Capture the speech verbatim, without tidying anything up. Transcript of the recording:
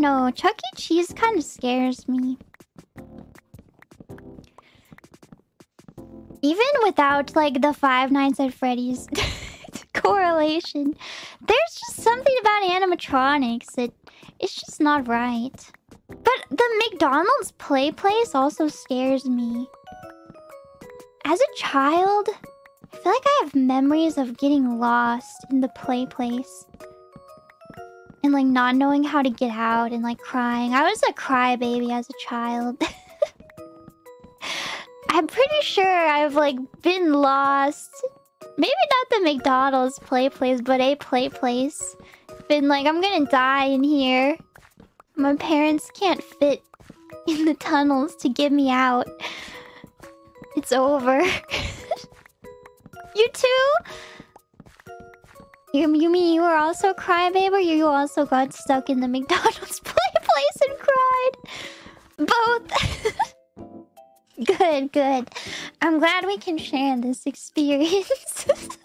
don't know. Chuck E. Cheese kind of scares me. Even without, like, the Five Nights at Freddy's correlation, there's just something about animatronics that it's just not right. But the McDonald's PlayPlace also scares me. As a child, I feel like I have memories of getting lost in the PlayPlace. And, like, not knowing how to get out and, like, crying. I was a crybaby as a child. I'm pretty sure I've, like, been lost. Maybe not the McDonald's PlayPlace, but a PlayPlace. Been like, I'm gonna die in here. My parents can't fit in the tunnels to get me out. It's over. You too? You, you mean you were also a crybaby, or you also got stuck in the McDonald's PlayPlace and cried? Both. Good, good. I'm glad we can share this experience.